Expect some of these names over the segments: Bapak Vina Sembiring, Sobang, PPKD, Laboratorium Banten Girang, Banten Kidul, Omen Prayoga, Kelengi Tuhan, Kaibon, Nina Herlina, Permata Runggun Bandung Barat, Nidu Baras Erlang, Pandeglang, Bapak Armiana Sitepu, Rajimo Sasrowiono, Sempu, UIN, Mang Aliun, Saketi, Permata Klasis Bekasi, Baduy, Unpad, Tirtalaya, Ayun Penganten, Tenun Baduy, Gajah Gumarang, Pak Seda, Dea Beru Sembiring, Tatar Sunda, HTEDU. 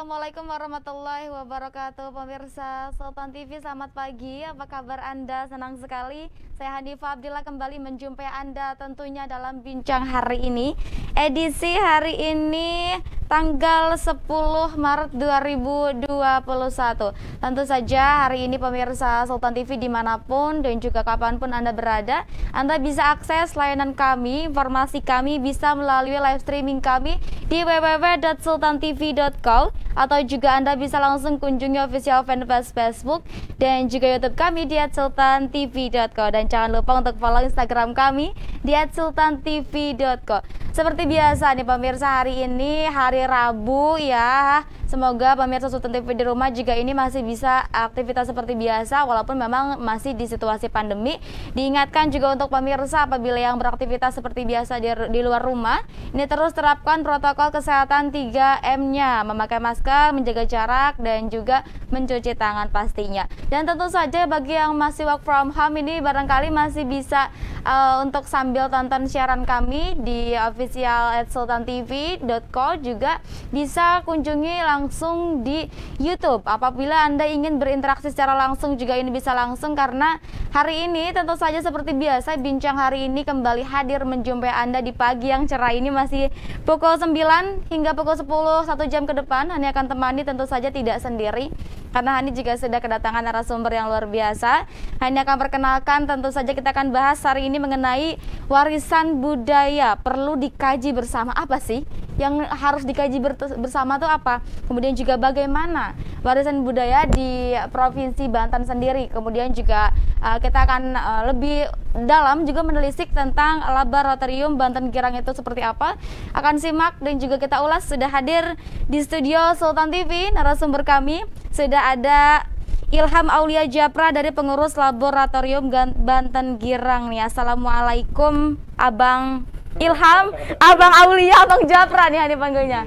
Assalamualaikum warahmatullahi wabarakatuh. Pemirsa Sultan TV, selamat pagi. Apa kabar Anda? Senang sekali saya Hanifah Abdillah kembali menjumpai Anda tentunya dalam Bincang Hari Ini. Edisi hari ini tanggal 10 Maret 2021. Tentu saja hari ini pemirsa Sultan TV dimanapun dan juga kapanpun Anda berada, Anda bisa akses layanan kami, informasi kami bisa melalui live streaming kami di www.sultantv.com atau juga Anda bisa langsung kunjungi official fanpage Facebook dan juga YouTube kami di @sultantv.com dan jangan lupa untuk follow Instagram kami di @sultantv.com. Seperti biasa nih pemirsa, hari ini hari Rabu ya. Semoga pemirsa Sultan TV di rumah juga ini masih bisa aktivitas seperti biasa walaupun memang masih di situasi pandemi. Diingatkan juga untuk pemirsa apabila yang beraktivitas seperti biasa di luar rumah, ini terus terapkan protokol kesehatan 3M-nya, memakai masker, menjaga jarak dan juga mencuci tangan pastinya. Dan tentu saja bagi yang masih work from home ini barangkali masih bisa untuk sambil tonton siaran kami di official @sultantv.co, juga bisa kunjungi langsung di YouTube. Apabila Anda ingin berinteraksi secara langsung juga ini bisa langsung, karena hari ini tentu saja seperti biasa Bincang Hari Ini kembali hadir menjumpai Anda di pagi yang cerah ini, masih pukul 9 hingga pukul 10, 1 jam ke depan. Hani akan temani tentu saja tidak sendiri, karena Hani juga sudah kedatangan narasumber yang luar biasa. Hani akan perkenalkan, tentu saja kita akan bahas hari ini mengenai warisan budaya perlu dikaji bersama. Apa sih yang harus dikaji bersama itu apa? Kemudian juga bagaimana warisan budaya di Provinsi Banten sendiri. Kemudian juga kita akan lebih dalam juga menelisik tentang Laboratorium Banten Girang itu seperti apa. Akan simak dan juga kita ulas. Sudah hadir di studio Sultan TV narasumber kami, sudah ada Ilham Awliya Japra dari pengurus Laboratorium Banten Girang nih. Assalamualaikum Abang Ilham, Abang Awliya, Abang Japra nih Hani panggilnya.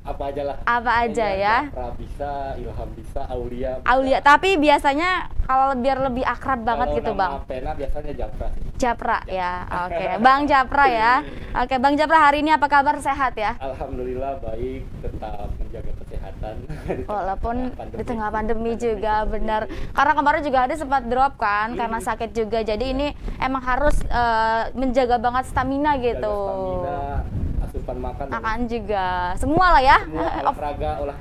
Apa aja lah. Apa aja ya. Japra bisa, Ilham bisa, Awliya. Awliya, tapi biasanya kalau biar lebih akrab banget gitu Bang. Kalau pena biasanya Japra. Japra ya. Oke, Bang Japra ya. Oke, Bang Japra hari ini apa kabar, sehat ya? Alhamdulillah baik, tetap menjaga kesehatan. Walaupun di tengah pandemi juga benar. Karena kemarin juga ada sempat drop kan karena sakit juga. Jadi ini emang harus menjaga banget stamina gitu. Asupan makan juga, semua lah ya, olahraga, olah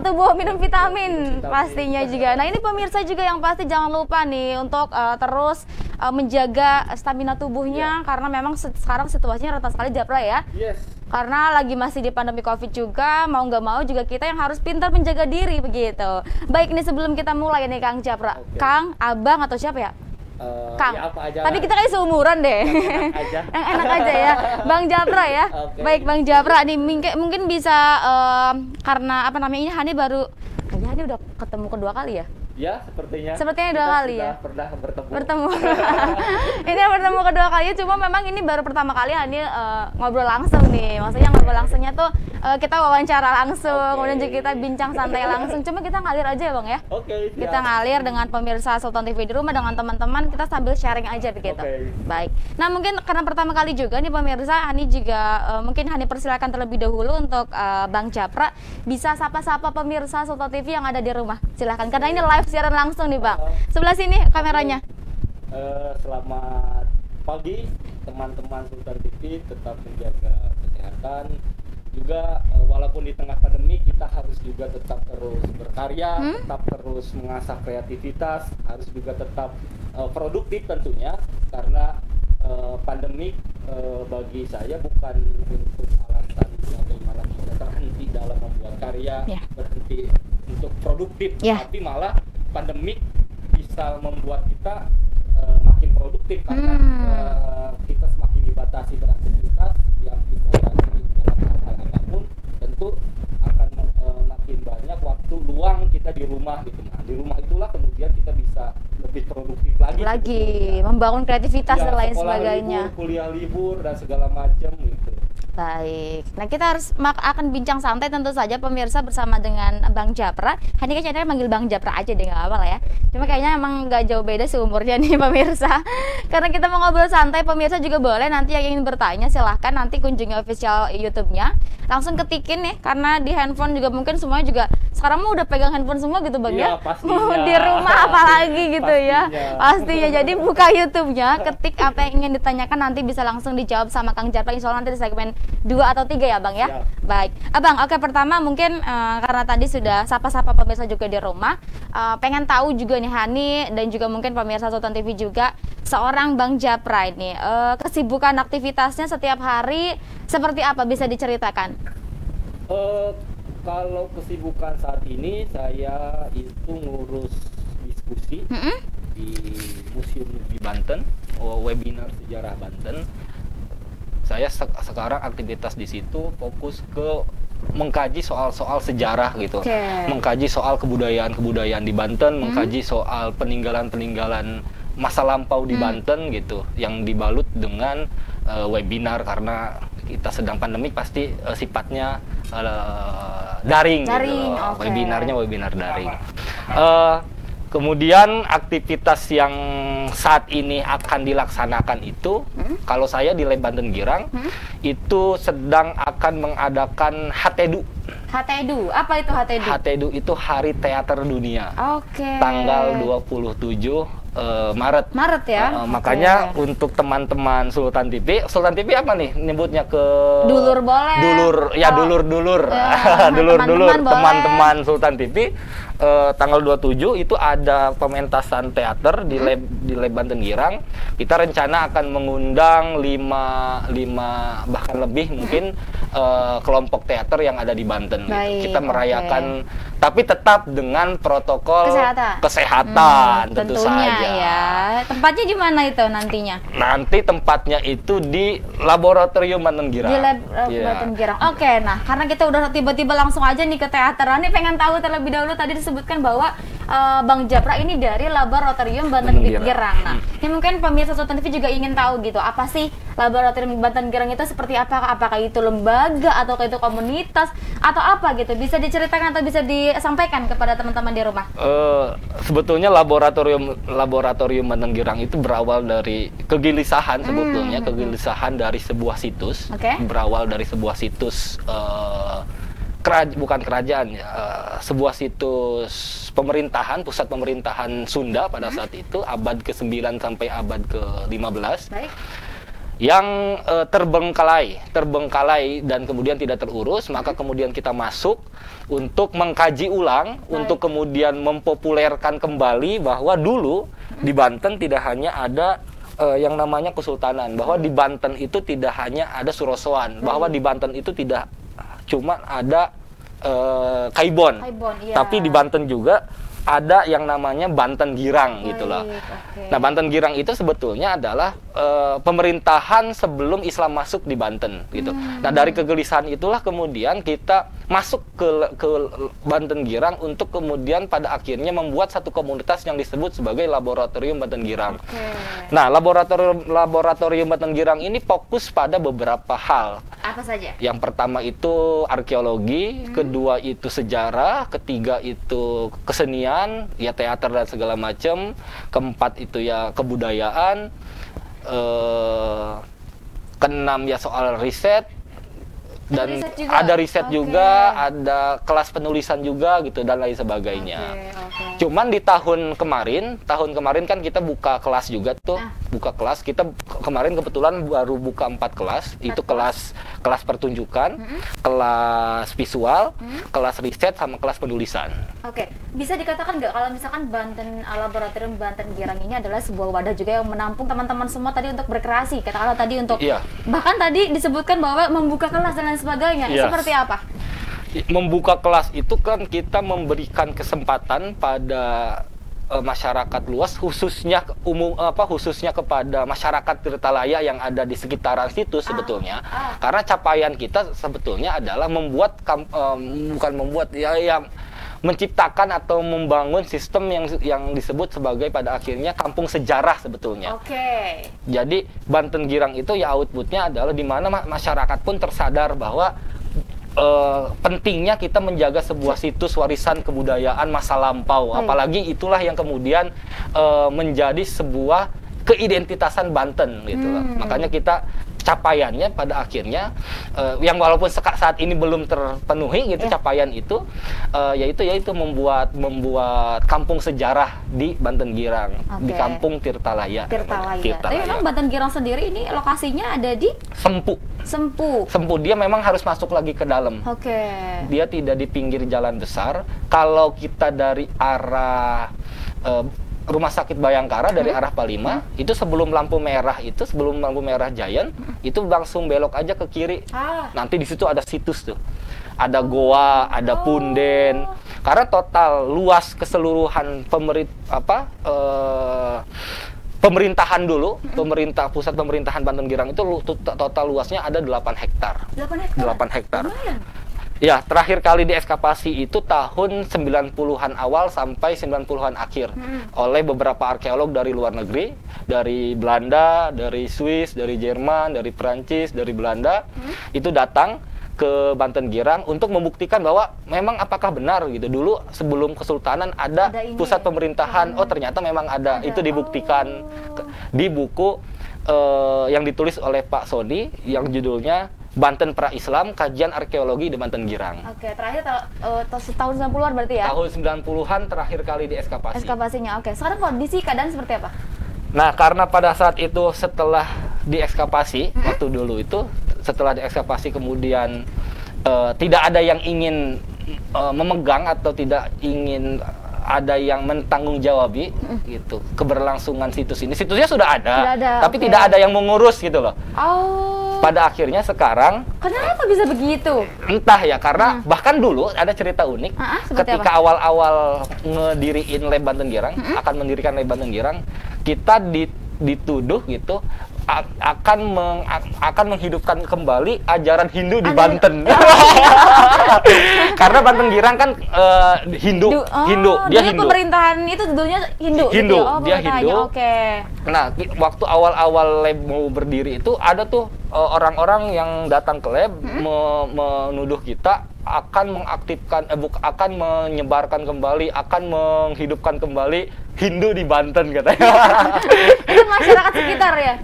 tubuh, minum vitamin pastinya juga. Nah ini pemirsa juga yang pasti jangan lupa nih untuk terus menjaga stamina tubuhnya, karena memang sekarang situasinya rentan sekali Japra ya. Yes. Karena lagi masih di pandemi Covid juga, mau nggak mau juga kita yang harus pintar menjaga diri begitu. Baik nih, sebelum kita mulai nih Kang Japra, okay. Kang, Abang atau siapa ya? Kang, ya apa aja tapi lah. Kita kayak seumuran deh. Yang enak aja ya, Bang Japra ya. Okay. Baik Bang Japra nih, mungkin bisa karena apa namanya ini Hani baru, kayaknya Hani udah ketemu kedua kali ya. Ya, sepertinya dua kali ya. Pernah bertemu. Ini bertemu kedua kali, cuma memang ini baru pertama kali Hani ngobrol langsung nih. Maksudnya ngobrol langsungnya tuh kita wawancara langsung, okay. Kemudian juga kita bincang santai langsung. Cuma kita ngalir aja ya Bang ya. Oke. Okay, kita ngalir dengan pemirsa Sultan TV di rumah, dengan teman-teman kita sambil sharing aja begitu. Okay. Baik. Nah mungkin karena pertama kali juga nih pemirsa, Hani juga mungkin Hani persilakan terlebih dahulu untuk Bang Japra bisa sapa-sapa pemirsa Sultan TV yang ada di rumah. Silahkan, karena ini live siaran langsung nih Bang. Sebelah sini kameranya. Selamat pagi teman-teman Sultan TV, tetap menjaga kesehatan juga walaupun di tengah pandemi, kita harus juga tetap terus berkarya, tetap terus mengasah kreativitas, harus juga tetap produktif tentunya, karena pandemi bagi saya bukan untuk alasan bagaimana kita terhenti dalam membuat karya, berhenti untuk produktif, tapi malah pandemik bisa membuat kita makin produktif, karena kita semakin dibatasi beraktivitas, dibatasi dalam hal apapun, tentu akan makin banyak waktu luang kita di rumah gitu. Nah, di rumah itulah kemudian kita bisa lebih produktif lagi gitu, membangun kreativitas dan lain sebagainya, libur, kuliah libur dan segala macam gitu. Baik, nah kita harus akan bincang santai tentu saja pemirsa bersama dengan Bang Japra. Hanifah channel manggil Bang Japra aja deh, nggak apa-apa lah ya. Cuma kayaknya emang nggak jauh beda seumurnya nih pemirsa. Karena kita mau ngobrol santai, pemirsa juga boleh nanti yang ingin bertanya silahkan nanti kunjungi official YouTube-nya. Langsung ketikin nih, karena di handphone juga mungkin semuanya juga sekarang mau udah pegang handphone semua gitu Bang ya. Di rumah apalagi gitu pastinya. Ya. Pastinya, jadi buka YouTube-nya, ketik apa yang ingin ditanyakan nanti bisa langsung dijawab sama Kang Japra. Insya Allah nanti di segmen 2 atau 3 ya Bang ya. Baik, Abang. Oke, pertama mungkin karena tadi sudah sapa-sapa pemirsa juga di rumah, pengen tahu juga nih Hani dan juga mungkin pemirsa Sultan TV juga, seorang Bang Japra ini kesibukan aktivitasnya setiap hari seperti apa, bisa diceritakan? Kalau kesibukan saat ini saya itu ngurus diskusi di Museum di Banten, webinar sejarah Banten. Saya sekarang aktivitas di situ fokus ke mengkaji soal-soal sejarah gitu, mengkaji soal kebudayaan-kebudayaan di Banten, mengkaji soal peninggalan-peninggalan masa lampau di Banten gitu, yang dibalut dengan webinar karena kita sedang pandemi pasti sifatnya daring gitu. Webinarnya webinar daring. Kemudian aktivitas yang saat ini akan dilaksanakan itu, kalau saya di Lab Banten Girang, itu sedang akan mengadakan HTEDU. HTEDU, apa itu HTEDU? HTEDU itu Hari Teater Dunia. Tanggal 27 Maret. Maret ya. Makanya untuk teman-teman Sultan TV apa nih nyebutnya ke dulur boleh. Dulur ya, dulur-dulur. Dulur-dulur teman-teman Sultan TV. Tanggal 27 itu ada pementasan teater di Lab Banten Girang. Kita rencana akan mengundang 5 bahkan lebih mungkin kelompok teater yang ada di Banten. Baik, kita merayakan tapi tetap dengan protokol kesehatan tentu saja. Ya. Tempatnya di mana itu nantinya? Nanti tempatnya itu di Laboratorium Banten Girang. Di Banten Girang. Oke, nah karena kita udah tiba-tiba langsung aja nih ke teateran, nih pengen tahu terlebih dahulu tadi disebutkan bahwa Bang Japra ini dari Laboratorium Banten Girang. Nah, ini mungkin pemirsa Sultan TV juga ingin tahu gitu, apa sih Laboratorium Banten Girang itu seperti apa? Apakah itu lembaga atau itu komunitas atau apa gitu? Bisa diceritakan atau bisa disampaikan kepada teman-teman di rumah? Sebetulnya laboratorium Banten Girang itu berawal dari kegelisahan sebetulnya, kegelisahan dari sebuah situs, berawal dari sebuah situs. Bukan kerajaan, sebuah situs pemerintahan, pusat pemerintahan Sunda pada saat itu, abad ke-9 sampai abad ke-15, yang terbengkalai dan kemudian tidak terurus, maka kemudian kita masuk untuk mengkaji ulang, untuk kemudian mempopulerkan kembali bahwa dulu di Banten tidak hanya ada yang namanya kesultanan, bahwa di Banten itu tidak hanya ada Surosowan, bahwa di Banten itu tidak cuma ada Kaibon iya. Tapi di Banten juga ada yang namanya Banten Girang gitu loh. Nah, Banten Girang itu sebetulnya adalah pemerintahan sebelum Islam masuk di Banten gitu. Nah, dari kegelisahan itulah kemudian kita masuk ke Banten Girang untuk kemudian pada akhirnya membuat satu komunitas yang disebut sebagai Laboratorium Banten Girang. Nah, Laboratorium Banten Girang ini fokus pada beberapa hal. Apa saja? Yang pertama itu arkeologi, kedua itu sejarah, ketiga itu kesenian ya, teater dan segala macam, keempat itu ya kebudayaan, keenam ya soal riset, dan ada riset juga, ada kelas penulisan juga gitu dan lain sebagainya. Cuman di tahun kemarin kan kita buka kelas juga tuh, buka kelas. Kita kemarin kebetulan baru buka 4 kelas, itu kelas pertunjukan, kelas visual, kelas riset sama kelas penulisan. Bisa dikatakan nggak kalau misalkan Laboratorium Banten Girang ini adalah sebuah wadah juga yang menampung teman-teman semua tadi untuk berkreasi, katakanlah tadi untuk bahkan tadi disebutkan bahwa membuka kelas dan sebagainya. Seperti apa? Membuka kelas itu kan kita memberikan kesempatan pada masyarakat luas, khususnya khususnya kepada masyarakat Tirtalaya yang ada di sekitaran situ sebetulnya. Karena capaian kita sebetulnya adalah membuat bukan membuat ya yang menciptakan atau membangun sistem yang disebut sebagai pada akhirnya kampung sejarah sebetulnya. Oke. Jadi Banten Girang itu ya outputnya adalah di mana masyarakat pun tersadar bahwa pentingnya kita menjaga sebuah situs warisan kebudayaan masa lampau, apalagi itulah yang kemudian menjadi sebuah keidentitasan Banten gitu loh. Makanya kita capaiannya pada akhirnya yang walaupun saat ini belum terpenuhi gitu, capaian itu yaitu membuat kampung sejarah di Banten Girang, di kampung Tirtalaya. Tapi memang Banten Girang sendiri ini lokasinya ada di Sempu. Sempu dia memang harus masuk lagi ke dalam. Dia tidak di pinggir jalan besar. Kalau kita dari arah Rumah Sakit Bayangkara, dari arah Palima, itu sebelum lampu merah Giant, itu langsung belok aja ke kiri. Nanti di situ ada situs tuh. Ada goa, ada punden. Karena total luas keseluruhan pemerintahan dulu, pusat pemerintahan Banten Girang itu total luasnya ada 8 hektar. 8 hektar. Ya, terakhir kali diekskavasi itu tahun 90-an awal sampai 90-an akhir oleh beberapa arkeolog dari luar negeri, dari Belanda, dari Swiss, dari Jerman, dari Perancis, dari Belanda, itu datang ke Banten Girang untuk membuktikan bahwa memang apakah benar gitu. Dulu sebelum kesultanan ada pusat pemerintahan, oh ternyata memang ada. Itu dibuktikan di buku yang ditulis oleh Pak Sony yang judulnya Banten Pra-Islam, Kajian Arkeologi di Banten Girang. Terakhir tahun 90-an berarti ya? Tahun 90-an terakhir kali diekskavasi. Ekskavasinya, sekarang kondisi keadaan seperti apa? Nah, karena pada saat itu setelah diekskavasi, waktu dulu itu setelah diekskavasi kemudian tidak ada yang ingin memegang atau tidak ingin ada yang menanggung jawabi gitu keberlangsungan situs ini. Situsnya sudah ada, tapi tidak ada yang mengurus gitu loh. Pada akhirnya sekarang, kenapa bisa begitu? Entah ya, karena bahkan dulu ada cerita unik. Ketika awal-awal ngediriin Lab Banten Girang, akan mendirikan Lab Banten Girang, kita dituduh gitu akan menghidupkan kembali ajaran Hindu di Banten. Karena Banten Girang kan Hindu. Dia Hindu. Pemerintahan itu dulunya Hindu. Dia Hindu. Nah, waktu awal-awal lab mau berdiri itu ada tuh orang-orang yang datang ke lab menuduh kita akan mengaktifkan akan menyebarkan kembali, akan menghidupkan kembali Hindu di Banten katanya. Itu masyarakat sekitar ya?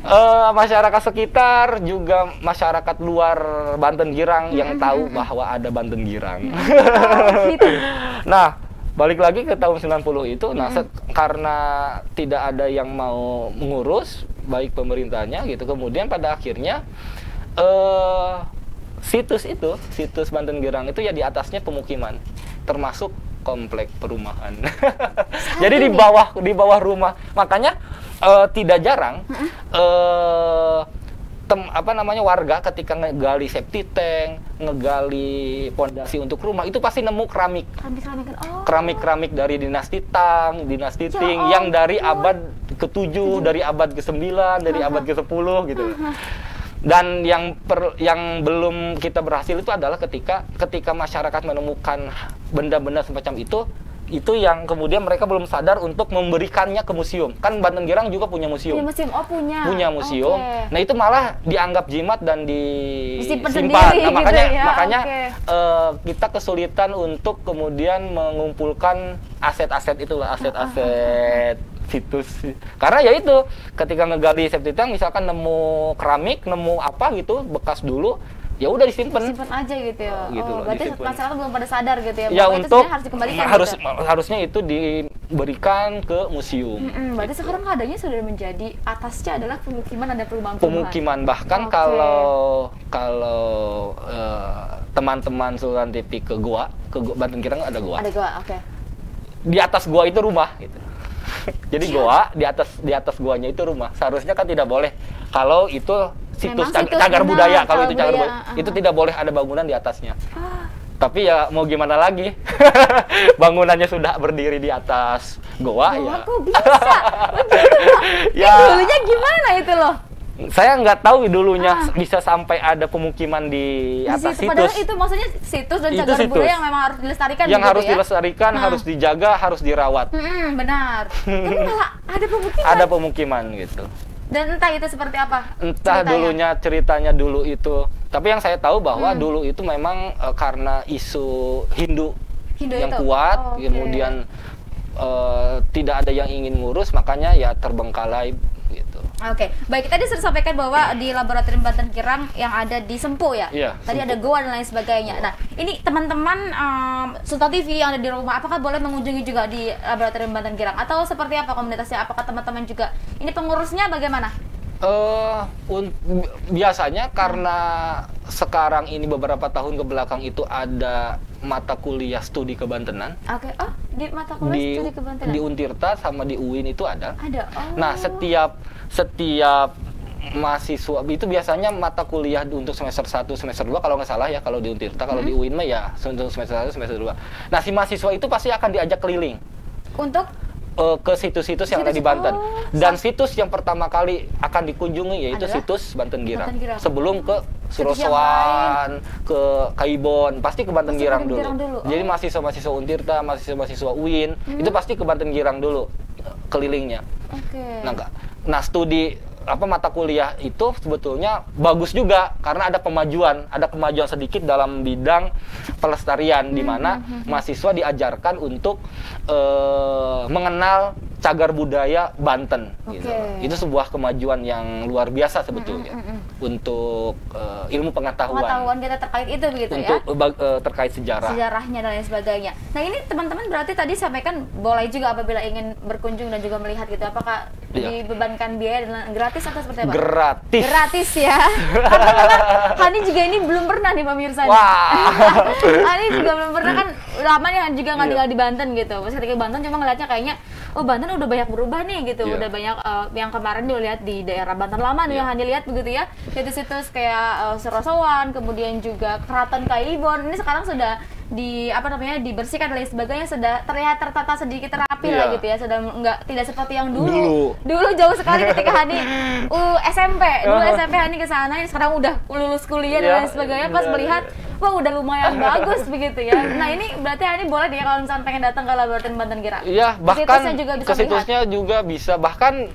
Masyarakat sekitar juga masyarakat luar Banten Girang yang tahu bahwa ada Banten Girang. Nah, balik lagi ke tahun 90 itu, nah karena tidak ada yang mau mengurus baik pemerintahnya gitu. Kemudian pada akhirnya situs Banten Girang itu ya di atasnya pemukiman, termasuk komplek perumahan. Jadi di bawah rumah, makanya tidak jarang warga ketika ngegali septic tank, ngegali pondasi untuk rumah itu pasti nemu keramik. Keramik dari dinasti Tang, dinasti Ting yang dari abad ke-7, dari abad ke-9, dari abad ke-10 gitu. Dan yang belum kita berhasil itu adalah ketika masyarakat menemukan benda-benda semacam itu yang kemudian mereka belum sadar untuk memberikannya ke museum. Kan Banten Girang juga punya museum. Punya museum. Nah, itu malah dianggap jimat dan disimpan. Nah, makanya kita kesulitan untuk kemudian mengumpulkan aset-aset itulah, aset-aset situs. Karena ya itu, ketika ngegali septic tank misalkan nemu keramik, nemu apa gitu bekas dulu, ya udah disimpan aja gitu ya. Berarti masyarakat belum pada sadar gitu ya. Ya untuk itu harus dikembalikan. Harusnya itu diberikan ke museum. Berarti sekarang keadaannya sudah menjadi atasnya adalah pemukiman, ada perumahan. Bahkan kalau teman-teman Sultan TV ke Banten Girang ada goa. Ada goa, Di atas goa itu rumah gitu. Jadi goa di atas goanya itu rumah. Seharusnya kan tidak boleh kalau itu situs cagar budaya, kalau itu cagar budaya itu tidak boleh ada bangunan di atasnya. Tapi ya mau gimana lagi, bangunannya sudah berdiri di atas goa ya. Kok bisa? Dulunya gimana itu loh? Saya nggak tahu dulunya bisa sampai ada pemukiman di atas situs. Padahal itu maksudnya situs dan cagar budaya yang memang harus dilestarikan. Yang harus dilestarikan, harus dijaga, harus dirawat. Benar. Tapi malah ada pemukiman. Ada pemukiman gitu. Dan entah itu seperti apa? Entah ceritanya. Ceritanya dulu itu. Tapi yang saya tahu bahwa dulu itu memang karena isu Hindu yang itu kuat, kemudian tidak ada yang ingin ngurus, makanya ya terbengkalai gitu. Oke, baik, tadi sudah sampaikan bahwa di Laboratorium Banten Girang yang ada di Sempu ya? Iya, tadi Sempu. Ada goa dan lain sebagainya. Nah, ini teman-teman Sultan TV yang ada di rumah, apakah boleh mengunjungi juga di Laboratorium Banten Girang? Atau seperti apa komunitasnya? Apakah teman-teman juga? Ini pengurusnya bagaimana? Biasanya karena sekarang ini beberapa tahun kebelakang itu ada mata kuliah studi kebantenan. Oke, oh di mata kuliah studi kebantenan? Di Untirta sama di UIN itu ada. Ada. Oh. Nah, setiap mahasiswa itu biasanya mata kuliah untuk semester 1, semester 2 kalau nggak salah ya, kalau di Untirta, kalau di UIN mah ya untuk semester 1, semester 2. Nah, si mahasiswa itu pasti akan diajak keliling. Untuk? Ke situs-situs yang ada di Banten. Dan situs yang pertama kali akan dikunjungi yaitu adalah situs Banten Girang. Sebelum ke Surosowan, ke Kaibon, pasti ke Banten Girang dulu. Jadi mahasiswa-mahasiswa Untirta, mahasiswa-mahasiswa UIN, itu pasti ke Banten Girang dulu kelilingnya. Okay. Nah, studi mata kuliah itu sebetulnya bagus juga karena ada kemajuan, sedikit dalam bidang pelestarian, di mana mahasiswa diajarkan untuk mengenal cagar budaya Banten. Okay. Gitu. Itu sebuah kemajuan yang luar biasa sebetulnya untuk ilmu pengetahuan kita terkait itu, begitu untuk, ya? Untuk terkait sejarahnya dan lain sebagainya. Nah, ini teman-teman berarti tadi sampaikan boleh juga apabila ingin berkunjung dan juga melihat gitu. Apakah dibebankan biaya dan gratis atau seperti apa? Gratis. Gratis ya. Hani juga ini belum pernah nih pemirsa. Hani juga belum pernah kan, lama nih juga nggak tinggal di Banten gitu. Pas ketika Banten cuma ngeliatnya kayaknya, oh Banten udah banyak berubah nih gitu. Udah banyak yang kemarin dilihat di daerah Banten lama nih yang Hani lihat begitu ya. Situs-situs kayak Surosowan, kemudian juga Keraton Kaibon. Ini sekarang sudah di dibersihkan dan lain sebagainya, sudah terlihat tertata sedikit rapi lah gitu ya, sudah tidak seperti yang dulu jauh sekali ketika Hani SMP Hani ke sana, sekarang udah lulus kuliah dan lain sebagainya, pas melihat wah udah lumayan bagus begitu ya. Nah, ini berarti Hani boleh deh kalau misalnya pengen datang ke Laboratorium Banten Girang. Iya, bahkan ke situsnya juga bisa, bahkan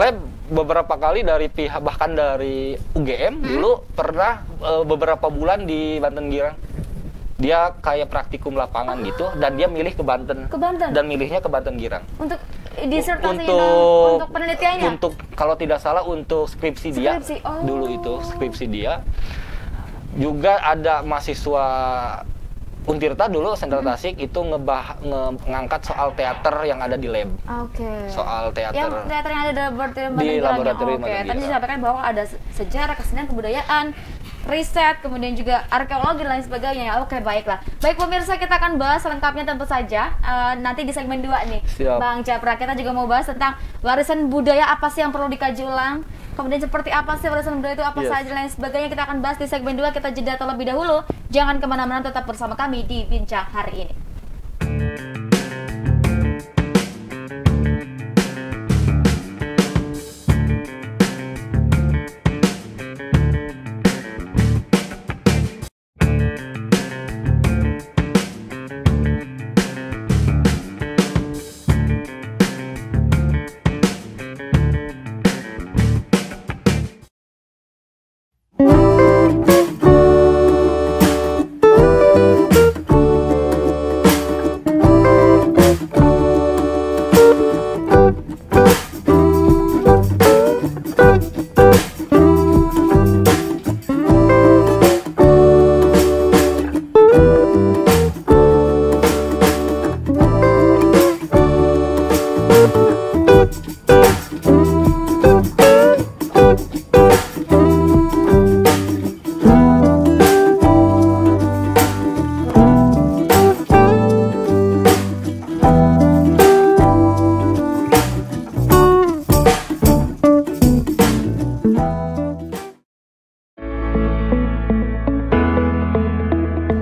lab beberapa kali dari pihak, bahkan dari UGM dulu pernah beberapa bulan di Banten Girang. Dia kayak praktikum lapangan gitu, dan dia milih ke Banten. Ke Banten? Dan milihnya ke Banten Girang. Untuk disertasinya, untuk penelitiannya? Untuk, kalau tidak salah, untuk skripsi dia. Oh. Dulu itu skripsi dia. Juga ada mahasiswa Untirta dulu, Sendal Tasik, itu ngangkat soal teater yang ada di lab. Oke. Soal teater. Yang teater yang ada di laboratorium. Oke, tadi disampaikan bahwa ada sejarah, kesenian, kebudayaan, riset, kemudian juga arkeologi dan lain sebagainya. Oke, baiklah. Baik pemirsa, kita akan bahas selengkapnya tentu saja nanti di segmen 2 nih. Siap. Bang Japra, kita juga mau bahas tentang warisan budaya apa sih yang perlu dikaji ulang, kemudian seperti apa sih warisan budaya itu apa saja dan lain sebagainya. Kita akan bahas di segmen 2, kita jeda terlebih dahulu. Jangan kemana-mana, tetap bersama kami di Bincang Hari Ini.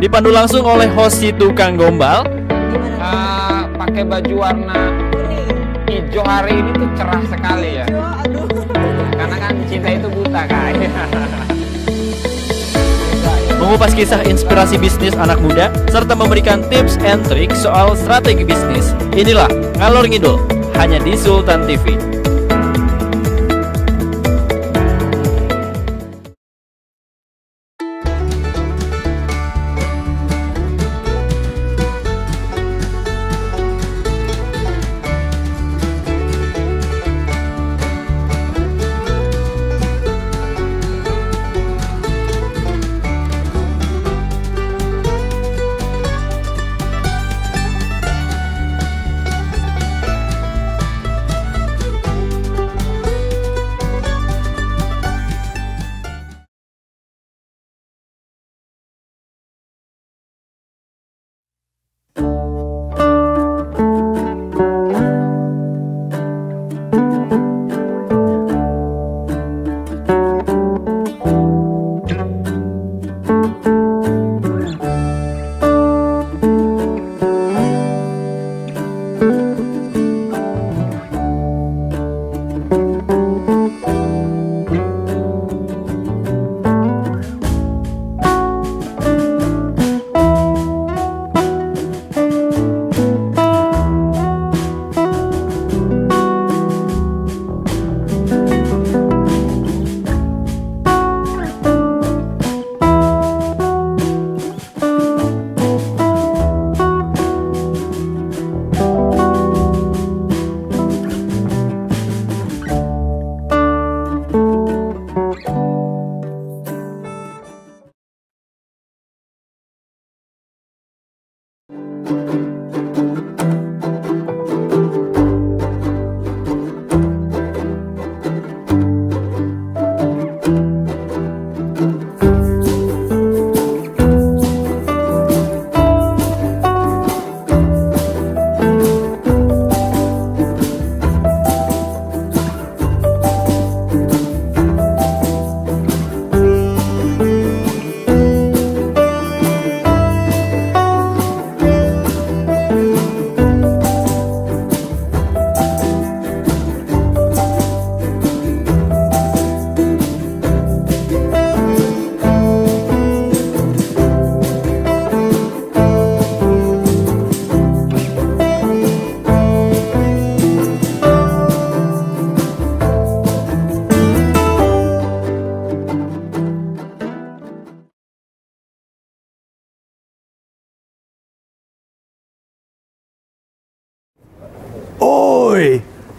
Dipandu langsung oleh host si tukang gombal. Pakai baju warna kuning. Hijau hari ini tuh cerah sekali ya. Karena kan cinta itu Mengupas kisah inspirasi bisnis anak muda serta memberikan tips and trik soal strategi bisnis. Inilah Ngalor Ngidul hanya di Sultan TV.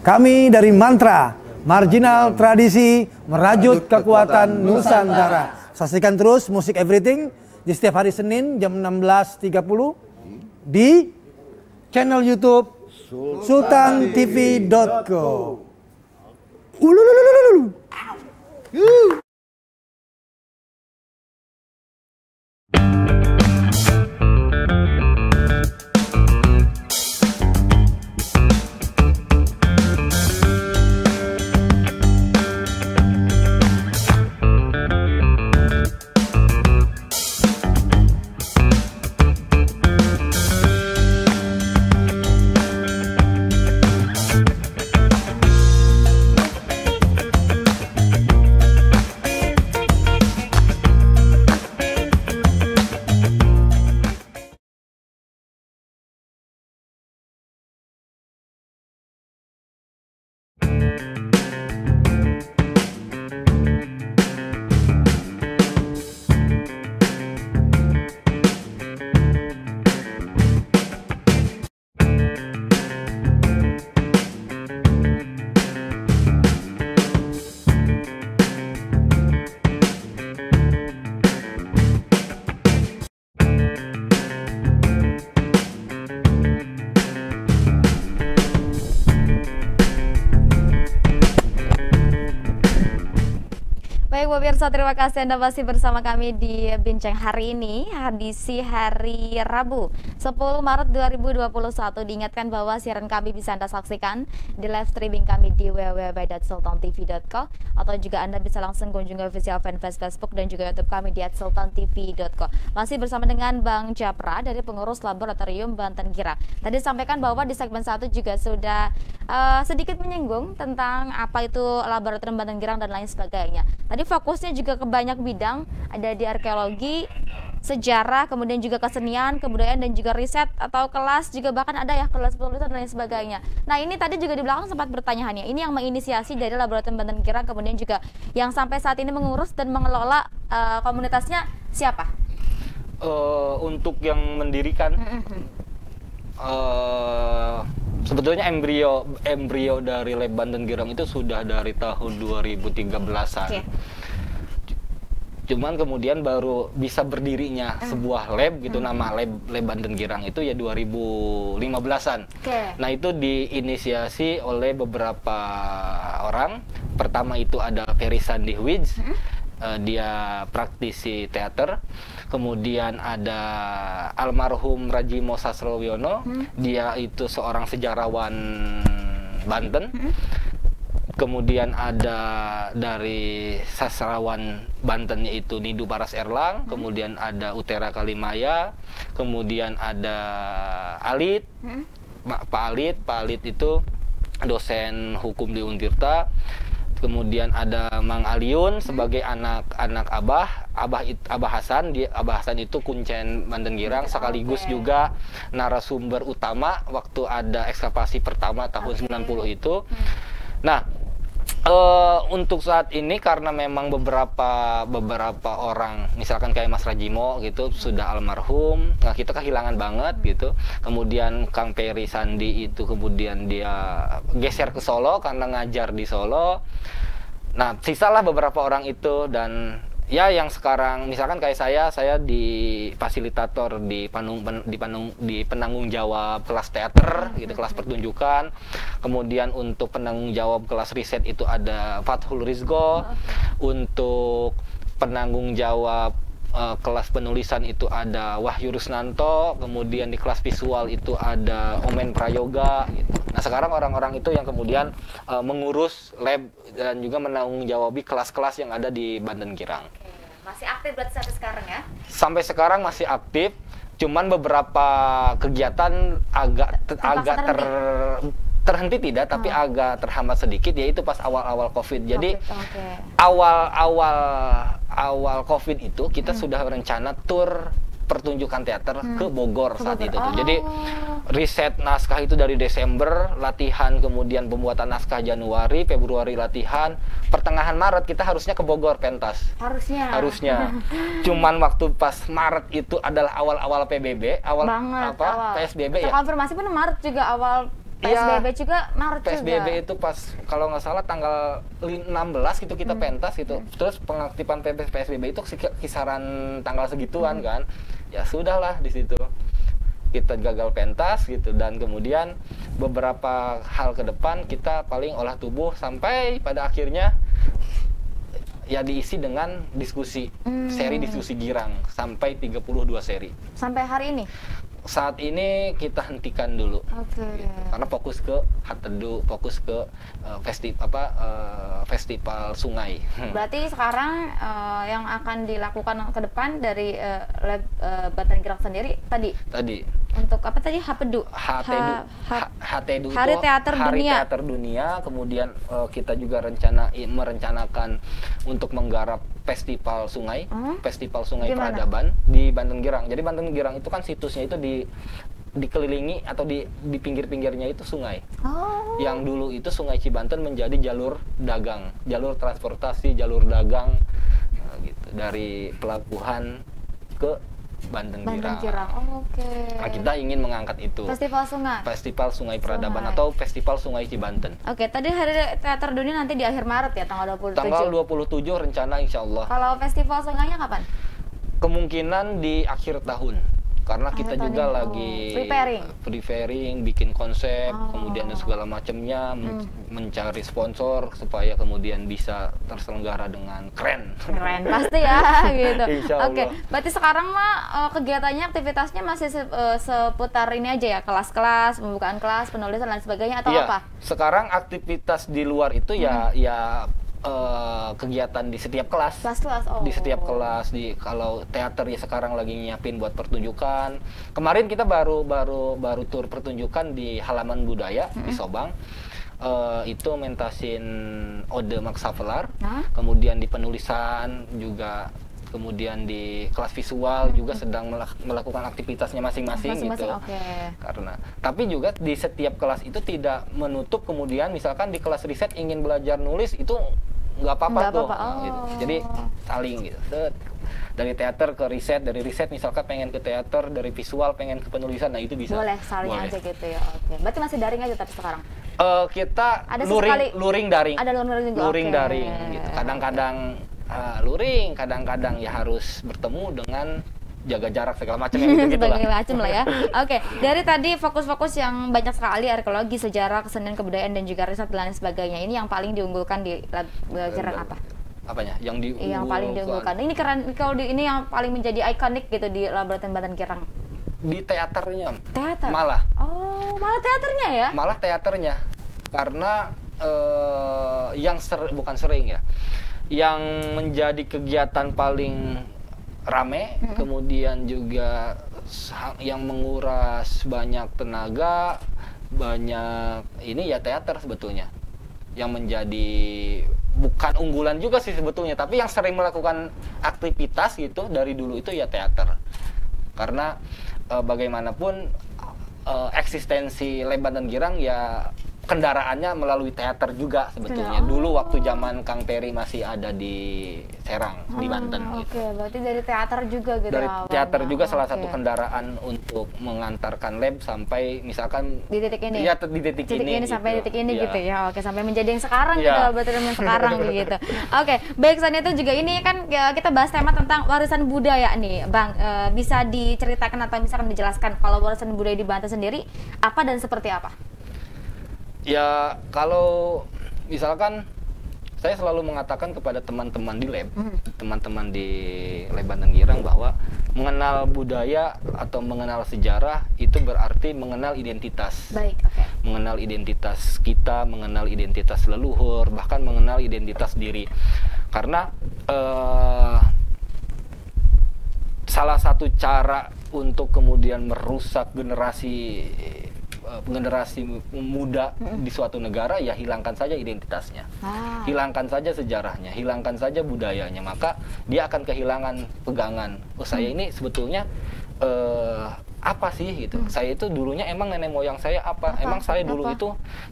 Kami dari Mantra, marginal tradisi merajut kekuatan Nusantara. Saksikan terus Musik Everything di setiap hari Senin jam 16.30 di channel YouTube SultanTV.co. Pemirsa, terima kasih Anda masih bersama kami di Bincang Hari Ini, edisi hari Rabu 10 Maret 2021. Diingatkan bahwa siaran kami bisa Anda saksikan di live streaming kami di www.sultantv.co atau juga Anda bisa langsung kunjungi official fanpage Facebook dan juga YouTube kami di @sultantv.co. Masih bersama dengan Bang Japra dari pengurus Laboratorium Banten Girang. Tadi sampaikan bahwa di segmen 1 juga sudah sedikit menyinggung tentang apa itu Laboratorium Banten Girang dan lain sebagainya. Tadi fokusnya juga ke banyak bidang, ada di arkeologi, sejarah, kemudian juga kesenian, kebudayaan, dan juga riset atau kelas, juga bahkan ada ya kelas penulisan dan lain sebagainya. Nah ini tadi juga di belakang sempat bertanya Hani, ini yang menginisiasi dari Laboratorium Banten Girang, kemudian juga yang sampai saat ini mengurus dan mengelola komunitasnya siapa? Untuk yang mendirikan, sebetulnya embrio dari Lab Banten Girang itu sudah dari tahun 2013-an. Okay. Cuman kemudian baru bisa berdirinya sebuah lab gitu, nama lab Banten Girang itu ya 2015-an. Okay. Nah, itu diinisiasi oleh beberapa orang. Pertama itu ada Feri Sandiwidz, dia praktisi teater. Kemudian ada almarhum Rajimo Sasrowiono, dia itu seorang sejarawan Banten. Kemudian ada dari sastrawan Banten yaitu Nidu Baras Erlang, kemudian ada Utera Kalimaya, kemudian ada Alit, Pak Alit itu dosen hukum di Untirta. Kemudian ada Mang Aliun sebagai anak-anak Abah Hasan itu kuncen Banten Girang, sekaligus juga narasumber utama waktu ada ekskavasi pertama tahun 90 itu. Nah, untuk saat ini karena memang beberapa orang, misalkan kayak Mas Rajimo gitu sudah almarhum, nah kita kehilangan banget gitu. Kemudian Kang Peri Sandi itu kemudian dia geser ke Solo karena ngajar di Solo. Nah, sisalah beberapa orang itu, dan ya yang sekarang misalkan kayak saya di fasilitator di penanggung jawab kelas teater gitu, kelas pertunjukan. Kemudian untuk penanggung jawab kelas riset itu ada Fathul Rizgo, untuk penanggung jawab kelas penulisan itu ada Wahyu Rusnanto, kemudian di kelas visual itu ada Omen Prayoga gitu. Nah sekarang orang-orang itu yang kemudian mengurus lab dan juga menanggung jawabi kelas-kelas yang ada di Banten Girang. Oke. Masih aktif berarti sampai sekarang ya? Sampai sekarang masih aktif, cuman beberapa kegiatan agak terhambat sedikit, yaitu pas awal-awal COVID. Jadi awal COVID itu kita sudah rencana tur pertunjukan teater ke Bogor saat itu. Jadi riset naskah itu dari Desember, latihan kemudian pembuatan naskah Januari, Februari latihan, pertengahan Maret kita harusnya ke Bogor pentas. Harusnya. Cuman waktu pas Maret itu adalah awal-awal PBB, PSBB ya. Konfirmasi pun Maret juga awal. PSBB ya, juga Maret PSBB juga. PSBB itu pas kalau nggak salah tanggal 16 gitu kita pentas gitu. Terus pengaktifan PSBB itu kisaran tanggal segituan kan. Ya sudahlah di situ. Kita gagal pentas gitu, dan kemudian beberapa hal ke depan kita paling olah tubuh sampai pada akhirnya ya diisi dengan diskusi, seri diskusi girang sampai 32 seri. Sampai hari ini? Saat ini kita hentikan dulu, gitu. Karena fokus ke hati teduh, fokus ke festival sungai. Berarti sekarang yang akan dilakukan ke depan dari Lab Banten Girang sendiri tadi untuk apa tadi? Hatedu Hari Teater Dunia. Kemudian kita juga merencanakan untuk menggarap festival sungai, peradaban di Banten Girang. Jadi Banten Girang itu kan situsnya itu dikelilingi atau di pinggir-pinggirnya itu sungai. Yang dulu itu Sungai Cibanten menjadi jalur dagang, jalur transportasi, jalur dagang gitu, dari pelabuhan ke Banten Girang. Nah, kita ingin mengangkat itu. Festival Sungai Peradaban atau Festival Sungai Cibanten. Oke, tadi Hari Teater Dunia nanti di akhir Maret ya, tanggal 27. Tanggal 27 rencana insyaallah. Kalau festival sungainya kapan? Kemungkinan di akhir tahun. Karena kita juga lagi preparing, bikin konsep, kemudian segala macamnya, mencari sponsor supaya kemudian bisa terselenggara dengan keren pasti ya gitu. Oke, berarti sekarang mah kegiatannya, aktivitasnya masih seputar ini aja ya, kelas-kelas, pembukaan kelas, penulisan dan sebagainya, atau apa? Sekarang aktivitas di luar itu ya kegiatan di setiap kelas, kalau teater ya sekarang lagi nyiapin buat pertunjukan. Kemarin kita baru tur pertunjukan di Halaman Budaya di Sobang. itu mentasin ode maksavelar, kemudian di penulisan juga, kemudian di kelas visual juga sedang melakukan aktivitasnya masing-masing gitu. Karena tapi juga di setiap kelas itu tidak menutup, kemudian misalkan di kelas riset ingin belajar nulis itu nggak apa-apa tuh. Gitu. Jadi saling gitu. Dari teater ke riset, dari riset misalkan pengen ke teater, dari visual pengen ke penulisan, nah itu bisa. Boleh saling aja gitu ya. Oke. Berarti masih daring aja tapi sekarang? Kita ada luring daring. Ada luring daring gitu. Kadang-kadang luring, kadang-kadang ya harus bertemu dengan jaga jarak segala macam yang gitu lah ya. Oke, dari tadi fokus-fokus yang banyak sekali, arkeologi, sejarah, kesenian, kebudayaan dan juga riset dan lain sebagainya. Ini yang paling diunggulkan di Girang apa? Apanya? Yang paling diunggulkan. Ini keren kalau ini yang paling menjadi ikonik gitu di Laboratorium Banten Girang. Di teaternya. Teater. Malah. Oh, malah teaternya ya? Malah teaternya. Karena yang menjadi kegiatan paling rame, kemudian juga yang menguras banyak tenaga, banyak ini ya teater sebetulnya. Yang menjadi bukan unggulan juga sih sebetulnya, tapi yang sering melakukan aktivitas gitu dari dulu itu ya teater. Karena bagaimanapun eksistensi Banten Girang ya kendaraannya melalui teater juga sebetulnya. Dulu waktu zaman Kang Peri masih ada di Serang, di Banten. Oke, berarti dari teater juga gitu. Dari teater juga salah satu kendaraan untuk mengantarkan lab sampai misalkan di titik ini. Iya, di titik ini gitu. Sampai titik ini gitu ya. Oke, sampai menjadi yang sekarang gitu, berarti yang sekarang gitu. Oke, baik, selain itu juga ini kan kita bahas tema tentang warisan budaya nih, Bang. Bisa diceritakan atau misalkan dijelaskan kalau warisan budaya di Banten sendiri apa dan seperti apa? Ya, kalau misalkan saya selalu mengatakan kepada teman-teman di lab, teman-teman di Lab Banten Girang bahwa mengenal budaya atau mengenal sejarah itu berarti mengenal identitas. Baik, oke. Mengenal identitas kita, mengenal identitas leluhur, bahkan mengenal identitas diri. Karena salah satu cara untuk kemudian merusak generasi muda di suatu negara ya hilangkan saja identitasnya, hilangkan saja sejarahnya, hilangkan saja budayanya, maka dia akan kehilangan pegangan. Oh, saya ini sebetulnya apa sih gitu? Saya itu dulunya emang nenek moyang saya apa? Emang saya dulu itu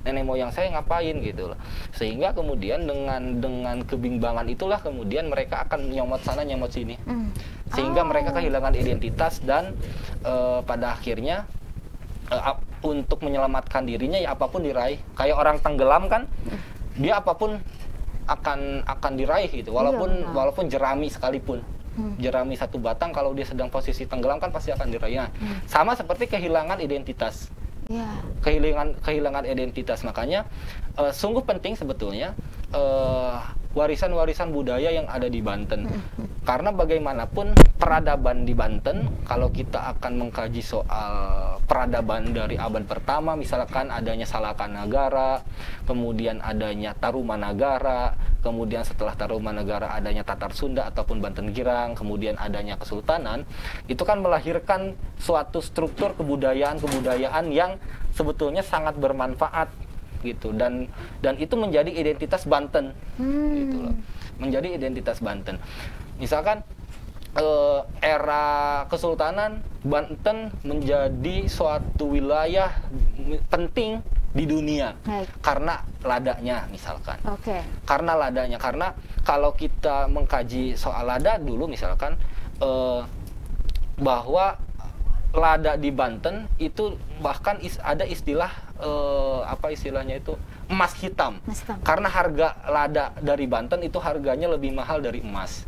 nenek moyang saya ngapain gitu loh. Sehingga kemudian dengan kebimbangan itulah kemudian mereka akan nyomot sana nyomot sini, sehingga mereka kehilangan identitas dan pada akhirnya untuk menyelamatkan dirinya ya apapun diraih. Kayak orang tenggelam kan, dia apapun akan diraih gitu, walaupun jerami sekalipun. Jerami satu batang kalau dia sedang posisi tenggelam kan pasti akan diraih. Nah, sama seperti kehilangan identitas. Kehilangan identitas. Makanya sungguh penting sebetulnya warisan-warisan budaya yang ada di Banten. Karena bagaimanapun peradaban di Banten, kalau kita akan mengkaji soal peradaban dari abad pertama, misalkan adanya Salakanagara, kemudian adanya Tarumanagara, kemudian setelah Tarumanagara adanya Tatar Sunda ataupun Banten Girang, kemudian adanya Kesultanan, itu kan melahirkan suatu struktur kebudayaan-kebudayaan yang sebetulnya sangat bermanfaat gitu, dan itu menjadi identitas Banten gitu loh, menjadi identitas Banten. Misalkan era Kesultanan, Banten menjadi suatu wilayah penting di dunia karena ladanya misalkan. Karena ladanya, karena kalau kita mengkaji soal lada dulu misalkan bahwa lada di Banten itu bahkan ada istilah apa istilahnya itu emas hitam karena harga lada dari Banten itu harganya lebih mahal dari emas.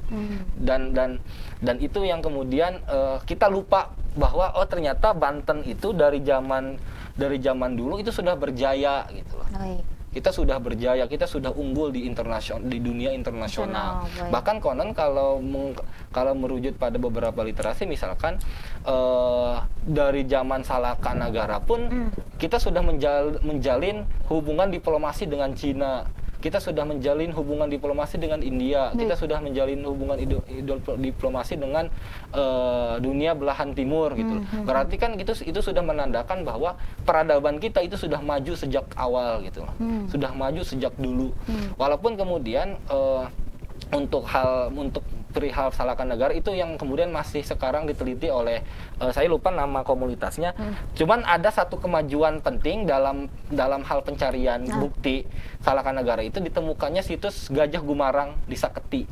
Dan itu yang kemudian kita lupa bahwa oh ternyata Banten itu dari zaman dulu itu sudah berjaya gitu loh. Kita sudah berjaya, kita sudah unggul di internasional, di dunia internasional. Bahkan konon kalau merujuk pada beberapa literasi misalkan dari zaman Salakanagara pun kita sudah menjalin hubungan diplomasi dengan Cina. Kita sudah menjalin hubungan diplomasi dengan India, kita sudah menjalin hubungan diplomasi dengan dunia belahan timur gitu. Berarti kan itu sudah menandakan bahwa peradaban kita itu sudah maju sejak awal gitu. Sudah maju sejak dulu. Walaupun kemudian untuk perihal Salakanagara itu yang kemudian masih sekarang diteliti oleh saya lupa nama komunitasnya. Cuman ada satu kemajuan penting dalam hal pencarian bukti Salakanagara itu ditemukannya situs Gajah Gumarang di Saketi.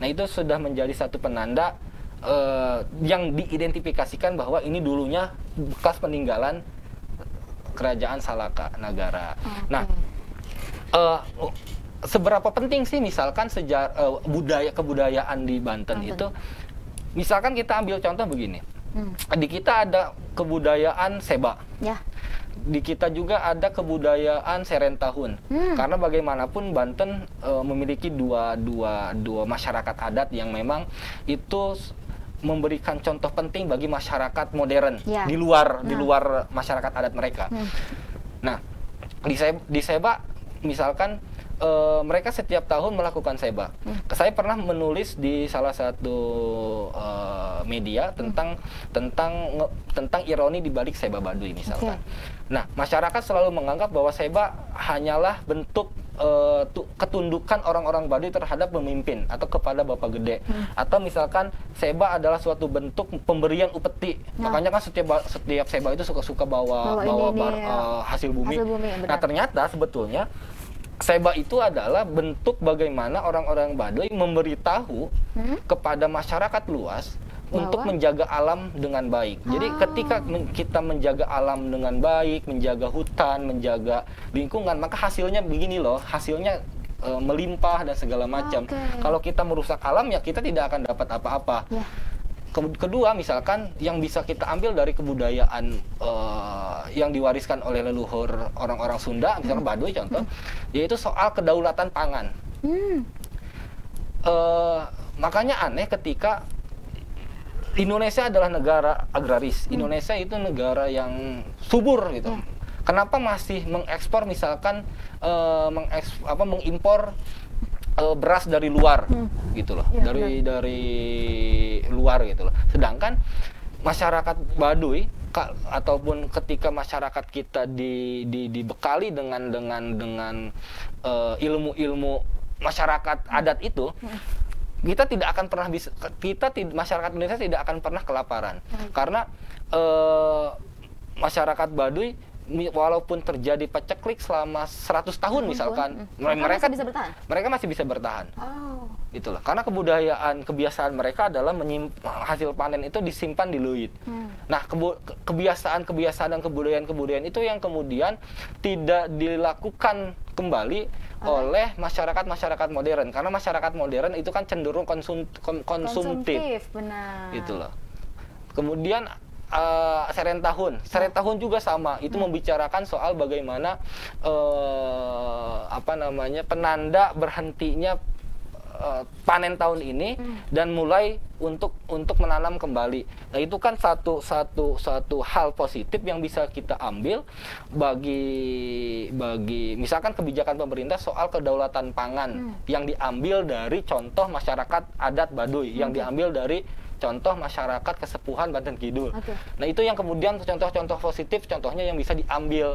Nah, itu sudah menjadi satu penanda yang diidentifikasikan bahwa ini dulunya bekas peninggalan kerajaan Salakanagara. Nah, seberapa penting sih misalkan sejarah kebudayaan di Banten itu? Misalkan kita ambil contoh begini. Di kita ada kebudayaan Seba. Di kita juga ada kebudayaan Serentahun. Karena bagaimanapun Banten memiliki dua masyarakat adat yang memang itu memberikan contoh penting bagi masyarakat modern di luar masyarakat adat mereka. Nah, di Seba misalkan mereka setiap tahun melakukan seba. Saya pernah menulis di salah satu media tentang ironi di balik seba Baduy misalkan. Nah, masyarakat selalu menganggap bahwa seba hanyalah bentuk ketundukan orang-orang Baduy terhadap pemimpin atau kepada bapak gede. Atau misalkan seba adalah suatu bentuk pemberian upeti. Makanya kan setiap seba itu suka-suka bawa hasil bumi. Nah, ternyata sebetulnya seba itu adalah bentuk bagaimana orang-orang Baduy memberitahu kepada masyarakat luas untuk menjaga alam dengan baik. Jadi ketika kita menjaga alam dengan baik, menjaga hutan, menjaga lingkungan, maka hasilnya begini loh, hasilnya melimpah dan segala macam. Kalau kita merusak alam, ya kita tidak akan dapat apa-apa. Kedua, misalkan yang bisa kita ambil dari kebudayaan yang diwariskan oleh leluhur orang-orang Sunda, misalkan Baduy contoh, yaitu soal kedaulatan pangan. Makanya aneh ketika Indonesia adalah negara agraris, Indonesia itu negara yang subur gitu. Kenapa masih mengekspor misalkan mengimpor beras dari luar gitu loh, dari luar gitu loh. Sedangkan masyarakat Baduy ataupun ketika masyarakat kita dibekali dengan ilmu-ilmu masyarakat adat itu, kita tidak akan pernah bisa masyarakat Indonesia tidak akan pernah kelaparan. Karena masyarakat Baduy walaupun terjadi paceklik selama 100 tahun misalkan, mereka masih bisa bertahan. Itulah karena kebiasaan mereka adalah hasil panen itu disimpan di luit. Nah, kebiasaan dan kebudayaan itu yang kemudian tidak dilakukan kembali oleh masyarakat modern, karena masyarakat modern itu kan cenderung konsumtif. Benar. Itulah. Kemudian Serentahun juga sama, itu membicarakan soal bagaimana penanda berhentinya panen tahun ini dan mulai untuk menanam kembali. Nah, itu kan satu hal positif yang bisa kita ambil bagi misalkan kebijakan pemerintah soal kedaulatan pangan yang diambil dari contoh masyarakat adat Baduy, yang diambil dari contoh masyarakat Kesepuhan Banten Kidul. Nah, itu yang kemudian contoh-contoh positif, contohnya yang bisa diambil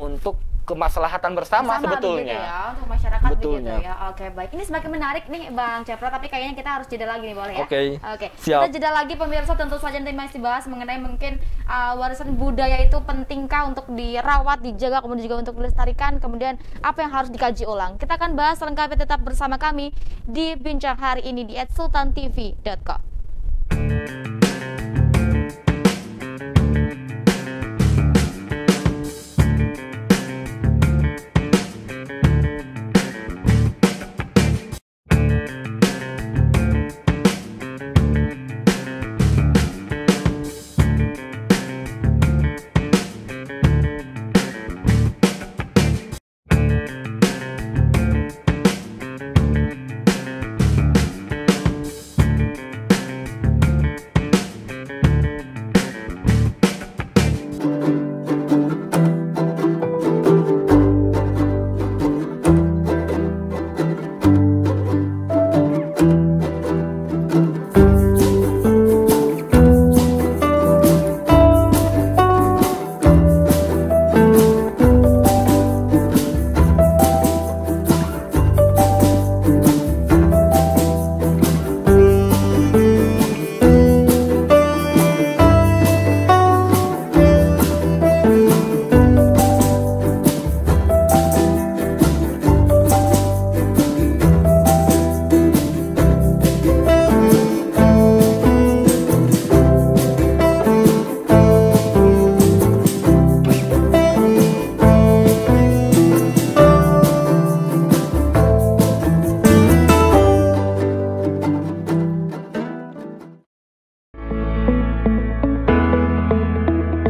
untuk kemaslahatan bersama sebetulnya. Begitu ya, untuk masyarakat begitu ya. Oke, baik. Ini semakin menarik nih Bang Japra, tapi kayaknya kita harus jeda lagi nih, boleh ya? Oke. Kita jeda lagi pemirsa, tentu saja nanti masih bahas mengenai mungkin warisan budaya itu pentingkah untuk dirawat, dijaga, kemudian juga untuk dilestarikan, kemudian apa yang harus dikaji ulang. Kita akan bahas selengkapnya, tetap bersama kami di Bincang Hari Ini di @sultantv.com.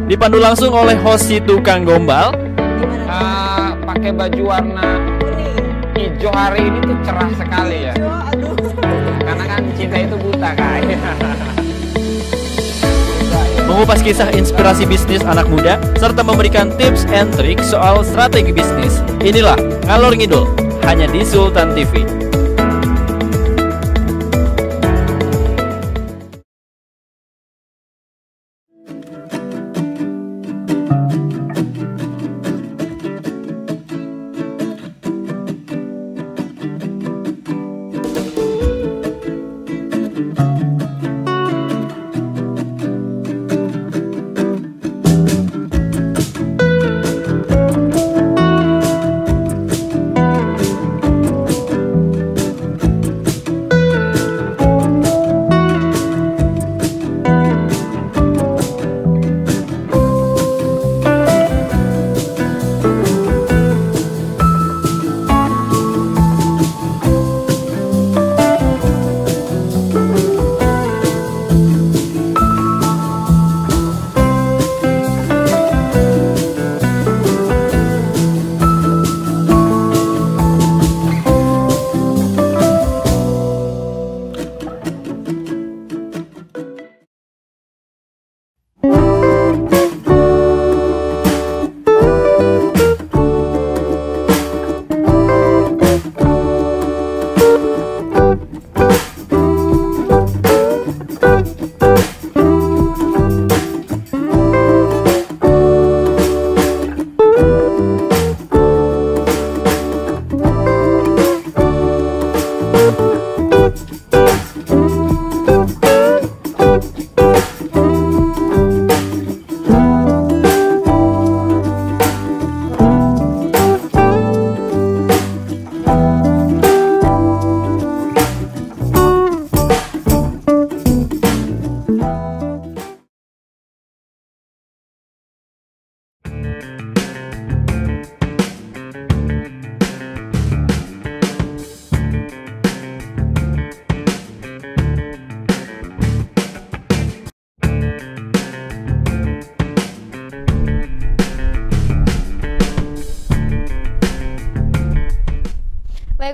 Dipandu langsung oleh host si tukang gombal. Pakai baju warna hijau hari ini tuh cerah sekali ya. Aduh. Karena kan cinta itu buta kayaknya. Mengupas kisah inspirasi bisnis anak muda serta memberikan tips and trik soal strategi bisnis. Inilah Ngalor Ngidul hanya di Sultan TV.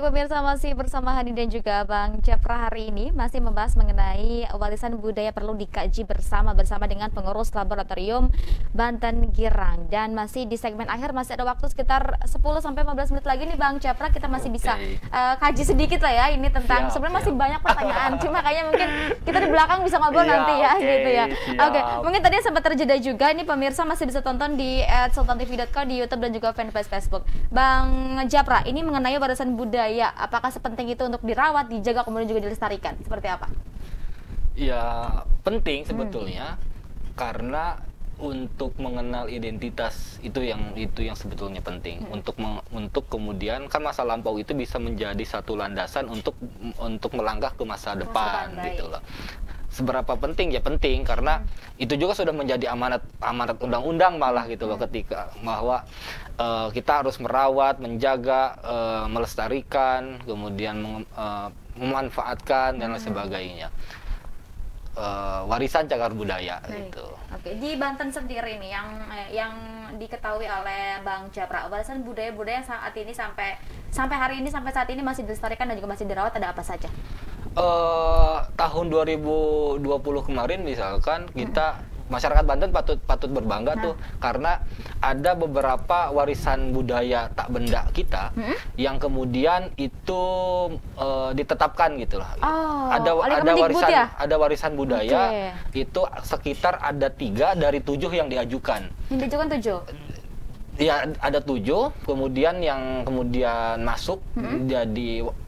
Pemirsa masih bersama Hadi dan juga Bang Japra hari ini masih membahas mengenai warisan budaya perlu dikaji bersama dengan pengurus Laboratorium Banten Girang, dan masih di segmen akhir masih ada waktu sekitar 10-15 menit lagi nih Bang Japra, kita masih bisa kaji sedikit lah ya ini tentang sebenarnya masih banyak pertanyaan cuma kayaknya mungkin kita di belakang bisa ngobrol nanti ya gitu ya. Oke, mungkin tadi sempat terjeda juga ini pemirsa masih bisa tonton di @sultantv.co di YouTube dan juga fanpage Facebook. Bang Japra, ini mengenai warisan budaya, apakah sepenting itu untuk dirawat, dijaga, kemudian juga dilestarikan? Seperti apa? Ya, penting sebetulnya karena untuk mengenal identitas itu yang sebetulnya penting. Untuk kemudian kan masa lampau itu bisa menjadi satu landasan untuk melangkah ke masa depan gitu loh. Seberapa penting ya penting karena itu juga sudah menjadi amanat undang-undang malah gitu loh ketika bahwa kita harus merawat, menjaga, melestarikan, kemudian memanfaatkan dan lain sebagainya. Warisan cagar budaya gitu. Oke, di Banten sendiri nih yang diketahui oleh Bang Japra, warisan budaya-budaya saat ini sampai hari ini sampai saat ini masih dilestarikan dan juga masih dirawat ada apa saja? Tahun 2020 kemarin misalkan kita masyarakat Banten patut berbangga tuh karena ada beberapa warisan budaya tak benda kita yang kemudian itu ditetapkan gitu lah. Oh, ada warisan budaya itu sekitar ada 3 dari 7 yang diajukan. Yang diajukan 7? Ya ada 7 kemudian yang masuk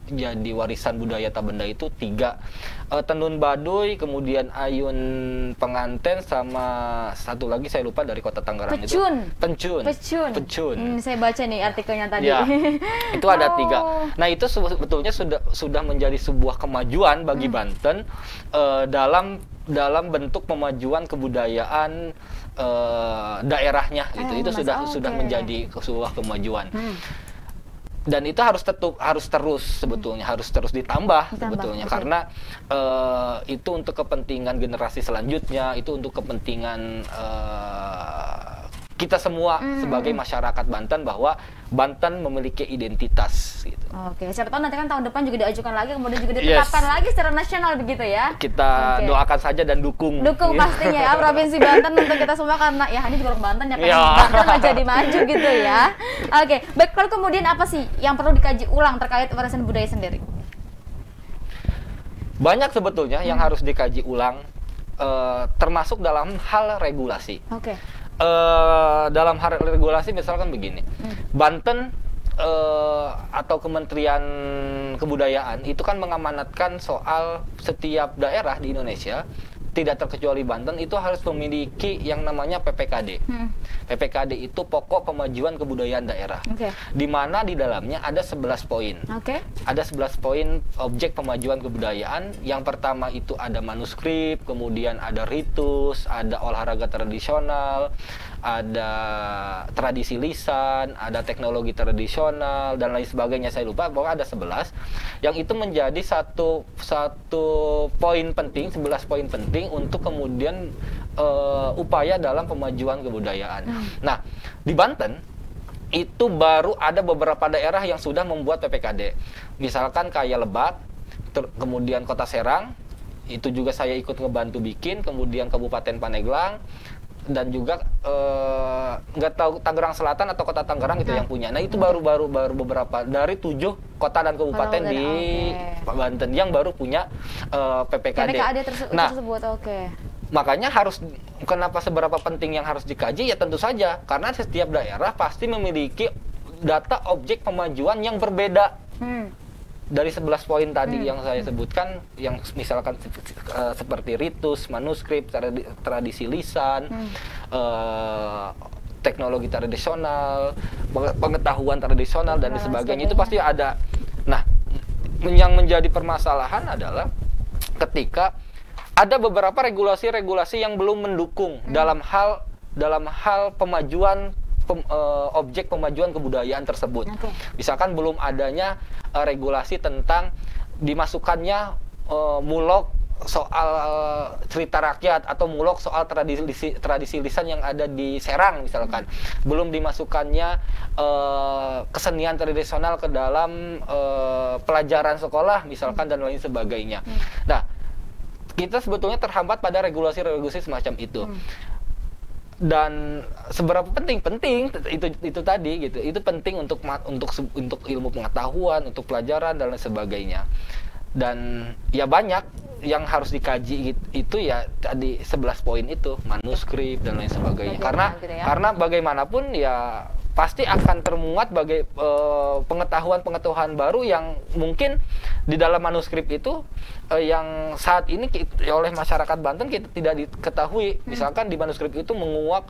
jadi warisan budaya tak benda itu 3 tenun Baduy, kemudian ayun penganten, sama satu lagi saya lupa dari kota Tangerang itu Pecun. Saya baca nih artikelnya tadi ya, itu ada 3. Nah itu sebetulnya sudah menjadi sebuah kemajuan bagi Banten dalam bentuk pemajuan kebudayaan daerahnya gitu. Itu sudah menjadi sebuah kemajuan. Dan itu harus terus sebetulnya harus terus ditambah sebetulnya karena itu untuk kepentingan generasi selanjutnya, itu untuk kepentingan kita semua sebagai masyarakat Banten bahwa Banten memiliki identitas gitu. Oke, siapa tahu nanti kan tahun depan juga diajukan lagi, kemudian juga ditetapkan lagi secara nasional begitu ya. Kita doakan saja dan dukung. Dukung pastinya ya Provinsi Banten untuk kita semua, karena ya ini juga orang Banten ya, Banten aja dimaju gitu ya. Oke, baik, lalu kemudian apa sih yang perlu dikaji ulang terkait warisan budaya sendiri? Banyak sebetulnya yang harus dikaji ulang, termasuk dalam hal regulasi. Oke. Dalam hal regulasi misalkan begini, Banten atau Kementerian Kebudayaan itu kan mengamanatkan soal setiap daerah di Indonesia, tidak terkecuali Banten, itu harus memiliki yang namanya PPKD. PPKD itu pokok pemajuan kebudayaan daerah, di mana di dalamnya ada 11 poin. Ada 11 poin objek pemajuan kebudayaan. Yang pertama itu ada manuskrip, kemudian ada ritus, ada olahraga tradisional, ada tradisi lisan, ada teknologi tradisional, dan lain sebagainya. Saya lupa, pokoknya ada 11. Yang itu menjadi satu poin penting, 11 poin penting untuk kemudian upaya dalam pemajuan kebudayaan. Nah, di Banten, itu baru ada beberapa daerah yang sudah membuat PPKD. Misalkan kayak Lebak, kemudian Kota Serang, itu juga saya ikut ngebantu bikin, kemudian Kabupaten Pandeglang, dan juga nggak tahu Tangerang Selatan atau Kota Tangerang itu yang punya. Nah itu baru beberapa dari 7 kota dan kabupaten di Banten yang baru punya PPKD. Nah, makanya harus, kenapa seberapa penting yang harus dikaji ya tentu saja karena setiap daerah pasti memiliki data objek pemajuan yang berbeda. Dari 11 poin tadi yang saya sebutkan, yang misalkan seperti ritus, manuskrip, tradisi lisan, teknologi tradisional, pengetahuan tradisional, dan sebagainya, itu pasti ada. Nah, yang menjadi permasalahan adalah ketika ada beberapa regulasi-regulasi yang belum mendukung dalam hal pemajuan objek pemajuan kebudayaan tersebut. Misalkan belum adanya regulasi tentang dimasukkannya mulok soal cerita rakyat atau mulok soal tradisi lisan yang ada di Serang misalkan. Belum dimasukkannya kesenian tradisional ke dalam pelajaran sekolah misalkan, dan lain sebagainya. Nah, kita sebetulnya terhambat pada regulasi-regulasi semacam itu. Dan seberapa penting itu tadi gitu, itu penting untuk ilmu pengetahuan, untuk pelajaran dan lain sebagainya. Dan ya banyak yang harus dikaji itu ya tadi 11 poin itu, manuskrip dan lain sebagainya. Karena bagaimanapun ya pasti akan termuat bagai pengetahuan-pengetahuan baru yang mungkin di dalam manuskrip itu yang saat ini oleh masyarakat Banten kita tidak diketahui. Misalkan di manuskrip itu menguak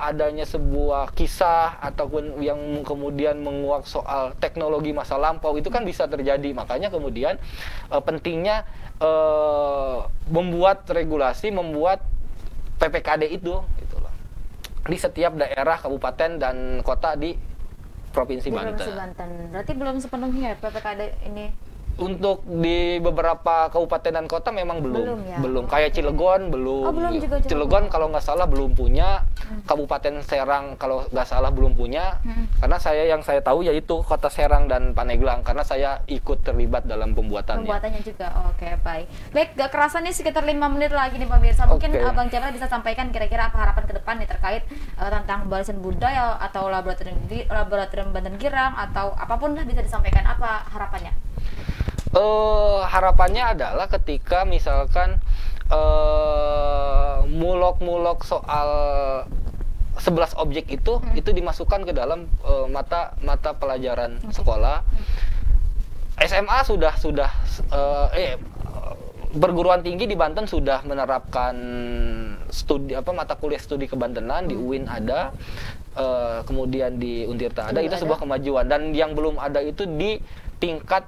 adanya sebuah kisah ataupun yang kemudian menguak soal teknologi masa lampau, itu kan bisa terjadi. Makanya kemudian pentingnya membuat regulasi, membuat PPKD itu di setiap daerah, kabupaten, dan kota di Provinsi Banten. Berarti belum sepenuhnya PPKD ini? Untuk di beberapa kabupaten dan kota memang belum. Belum. Kayak Cilegon belum. Cilegon kalau nggak salah belum punya. Kabupaten Serang kalau nggak salah belum punya. Karena yang saya tahu yaitu Kota Serang dan Pandeglang. Karena saya ikut terlibat dalam pembuatannya. Pembuatannya juga. Oke, baik. Baik, gak kerasa nih sekitar 5 menit lagi nih pemirsa. Mungkin Abang Japra bisa sampaikan kira-kira apa harapan ke depan nih terkait tentang warisan budaya atau laboratorium Banten Girang atau apapun lah, bisa disampaikan apa harapannya? Harapannya adalah ketika misalkan mulok-mulok soal 11 objek itu dimasukkan ke dalam mata pelajaran sekolah. SMA sudah perguruan tinggi di Banten sudah menerapkan mata kuliah studi kebantenan, di UIN ada, kemudian di Untirta ada. Itu sebuah kemajuan, dan yang belum ada itu di tingkat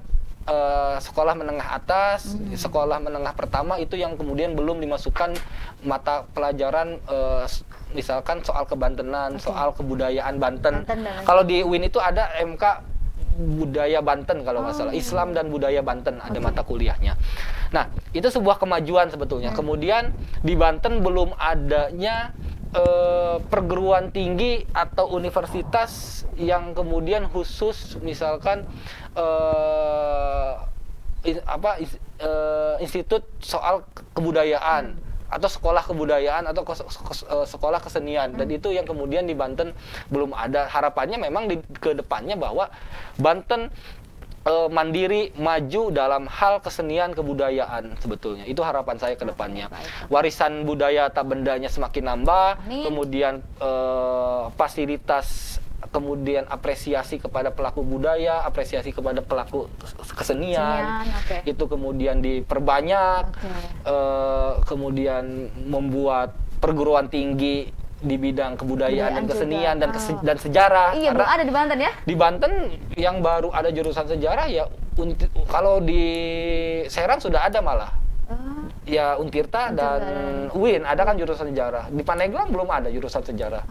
sekolah menengah atas, sekolah menengah pertama, itu yang kemudian belum dimasukkan mata pelajaran misalkan soal kebantenan, soal kebudayaan Banten. Kalau di UIN itu ada MK Budaya Banten kalau nggak salah, Islam dan Budaya Banten ada mata kuliahnya. Nah, itu sebuah kemajuan sebetulnya. Kemudian di Banten belum adanya perguruan tinggi atau universitas yang kemudian khusus misalkan institut soal kebudayaan atau sekolah kebudayaan atau sekolah kesenian, dan itu yang kemudian di Banten belum ada. Harapannya memang di kedepannya bahwa Banten mandiri, maju dalam hal kesenian kebudayaan. Sebetulnya itu harapan saya ke depannya. Warisan budaya tak bendanya semakin nambah, kemudian fasilitas, kemudian apresiasi kepada pelaku budaya, apresiasi kepada pelaku kesenian, itu kemudian diperbanyak, kemudian membuat perguruan tinggi di bidang kebudayaan dan kesenian dan, dan sejarah. Iya, Bu, ada di Banten ya? Di Banten yang baru ada jurusan sejarah ya, kalau di Serang sudah ada malah. Ya, Untirta dan UIN ada kan jurusan sejarah. Di Pandeglang belum ada jurusan sejarah.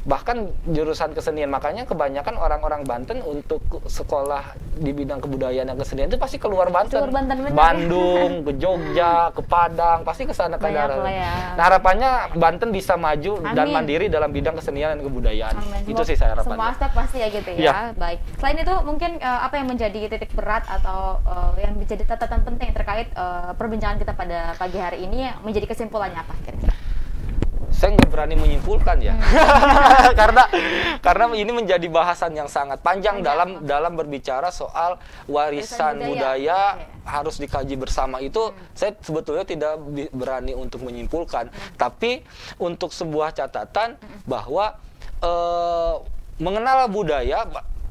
Bahkan jurusan kesenian, makanya kebanyakan orang-orang Banten untuk sekolah di bidang kebudayaan dan kesenian itu pasti keluar Banten. Keluar Banten bener. Bandung, ke Jogja, ke Padang, pasti ke Salakanagara. Nah, harapannya Banten bisa maju dan mandiri dalam bidang kesenian dan kebudayaan. Itu sih saya harapannya. Semua aspek pasti ya gitu ya. Baik. Selain itu mungkin apa yang menjadi titik berat atau yang menjadi catatan penting terkait perbincangan kita pada pagi hari ini, menjadi kesimpulannya apa kira-kira? Saya nggak berani menyimpulkan ya, karena ini menjadi bahasan yang sangat panjang dalam berbicara soal warisan budaya harus dikaji bersama itu. Saya sebetulnya tidak berani untuk menyimpulkan, tapi untuk sebuah catatan bahwa mengenal budaya.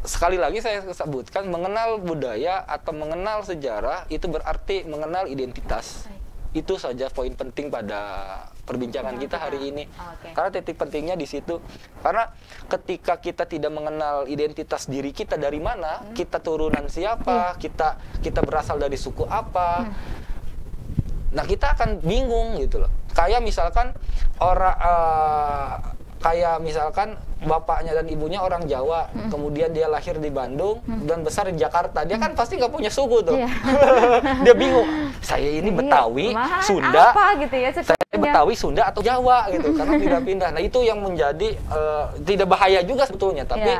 Sekali lagi saya sebutkan, mengenal budaya atau mengenal sejarah itu berarti mengenal identitas. Itu saja poin penting pada perbincangan kita hari ini. Karena titik pentingnya di situ. Karena ketika kita tidak mengenal identitas diri kita dari mana, kita turunan siapa, kita berasal dari suku apa, nah kita akan bingung gitu loh. Kayak misalkan orang kayak misalkan bapaknya dan ibunya orang Jawa, kemudian dia lahir di Bandung dan besar di Jakarta, dia kan pasti nggak punya suku tuh. Dia bingung, saya ini Betawi, Sunda, apa gitu ya, saya Betawi, Sunda atau Jawa gitu, karena pindah-pindah. Nah itu yang menjadi tidak bahaya juga sebetulnya, tapi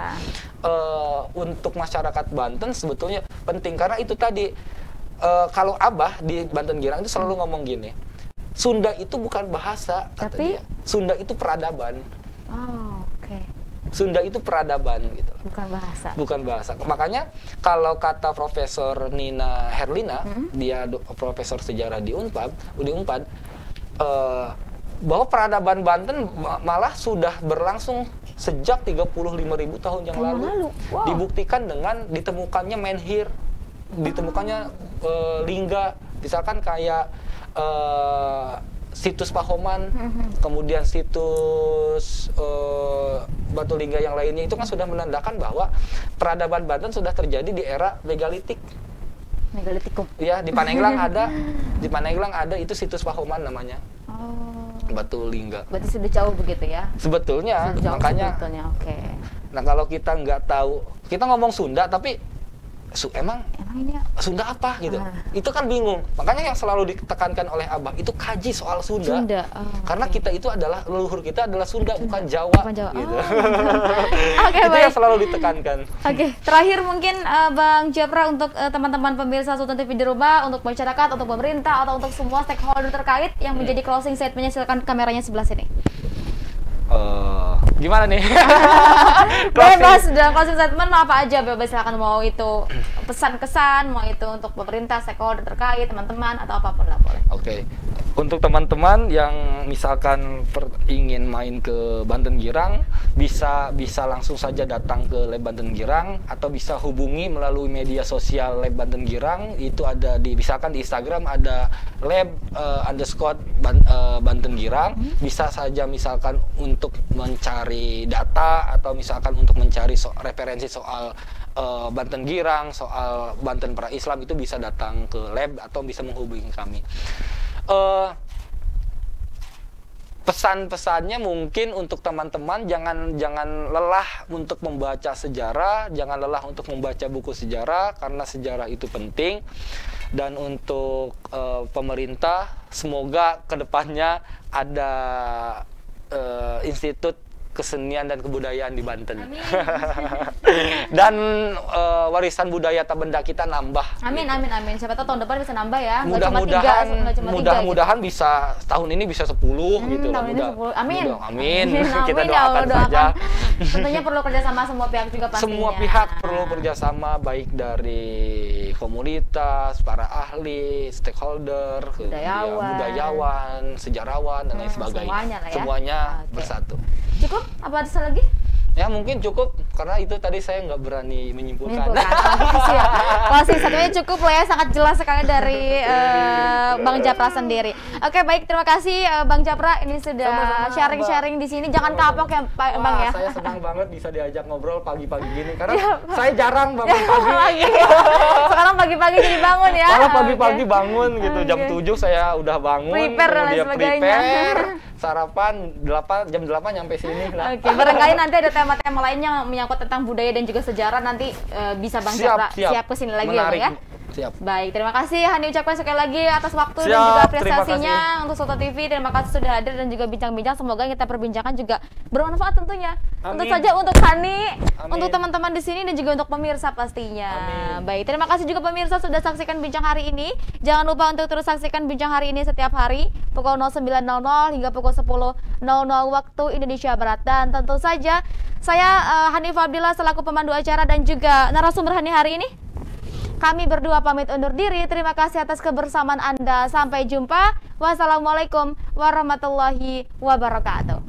untuk masyarakat Banten sebetulnya penting, karena itu tadi kalau Abah di Banten Girang itu selalu ngomong gini, Sunda itu bukan bahasa, tapi dia, Sunda itu peradaban. Sunda itu peradaban gitu. Bukan bahasa. Bukan bahasa. Makanya kalau kata Profesor Nina Herlina, dia profesor sejarah di Unpad, bahwa peradaban Banten malah sudah berlangsung sejak 35.000 tahun yang lalu. Dibuktikan dengan ditemukannya menhir, ditemukannya lingga, misalkan kayak situs Pahoman, kemudian situs Batu Lingga yang lainnya, itu kan sudah menandakan bahwa peradaban Banten sudah terjadi di era megalitik. Megalitikum. Ya, di Pandeglang ada, itu situs Pahoman namanya. Batu Lingga. Berarti sudah jauh begitu ya? Sebetulnya, makanya. Sebetulnya, Nah, kalau kita nggak tahu, kita ngomong Sunda tapi emang Sunda apa gitu, itu kan bingung. Makanya yang selalu ditekankan oleh Abah itu kaji soal Sunda, karena kita itu adalah, leluhur kita adalah Sunda, bukan Jawa, gitu. Itu baik. Yang selalu ditekankan. Terakhir mungkin Bang Japra untuk teman-teman pemirsa Sultan TV di rumah, untuk masyarakat, untuk pemerintah, atau untuk semua stakeholder terkait yang menjadi closing statement-nya, silakan kameranya sebelah sini. Gimana nih? Bebas dalam closing statement apa aja, bebas, silakan, mau itu pesan-kesan, mau itu untuk pemerintah, stakeholder terkait, teman-teman, atau apapun lah boleh. Untuk teman-teman yang misalkan ingin main ke Banten Girang, bisa langsung saja datang ke Lab Banten Girang, atau bisa hubungi melalui media sosial Lab Banten Girang. Itu ada di, misalkan di Instagram ada Lab _ Banten Girang. Bisa saja misalkan untuk mencari data, atau misalkan untuk mencari referensi soal Banten Girang, soal Banten Pra-Islam, itu bisa datang ke Lab atau bisa menghubungi kami. Pesan-pesannya mungkin untuk teman-teman, jangan lelah untuk membaca sejarah, jangan lelah untuk membaca buku sejarah, karena sejarah itu penting. Dan untuk pemerintah, semoga kedepannya ada Institut Kesenian dan Kebudayaan di Banten. Amin. Dan warisan budaya tak benda kita nambah. Amin, amin, amin. Siapa tahu tahun depan bisa nambah ya. Mudah-mudahan gitu. Bisa tahun ini bisa 10 gitu. Tahun ini 10. Amin. Amin. Kita doakan saja. Tentunya perlu kerjasama semua pihak juga pastinya. Semua pihak perlu kerjasama, baik dari komunitas, para ahli, stakeholder, budayawan, sejarawan dan lain sebagainya. Semuanya bersatu. Cukup? Apa ada lagi? Ya mungkin cukup, karena itu tadi saya nggak berani menyimpulkan. Masih satunya cukup lah ya, sangat jelas sekali dari Bang Japra sendiri. Oke baik, terima kasih Bang Japra, ini sudah sharing-sharing di sini. Jangan kapok ya Bang ya. Saya senang banget bisa diajak ngobrol pagi-pagi gini, karena saya jarang bangun pagi. Sekarang pagi-pagi jadi bangun ya. Kalau pagi-pagi bangun gitu, jam 7 saya udah bangun, kemudian prepare. Sarapan jam 8 nyampe sini. Oke, barangkali nanti ada tema-tema lain yang menyangkut tentang budaya dan juga sejarah, nanti bisa Bang Japra siap ke sini lagi ya. Siap. Baik, terima kasih Hani, ucapkan sekali lagi atas waktu dan juga apresiasinya untuk Sultan TV. Terima kasih sudah hadir dan juga bincang-bincang. Semoga kita perbincangan juga bermanfaat tentunya. Amin. Tentu saja untuk Hani, untuk teman-teman di sini dan juga untuk pemirsa pastinya. Amin. Baik, terima kasih juga pemirsa sudah saksikan Bincang Hari Ini. Jangan lupa untuk terus saksikan Bincang Hari Ini setiap hari pukul 09.00 hingga pukul 10.00 waktu Indonesia Barat. Dan tentu saja saya Hanifah Abdillah selaku pemandu acara dan juga narasumber Hani hari ini. Kami berdua pamit undur diri. Terima kasih atas kebersamaan Anda. Sampai jumpa. Wassalamualaikum warahmatullahi wabarakatuh.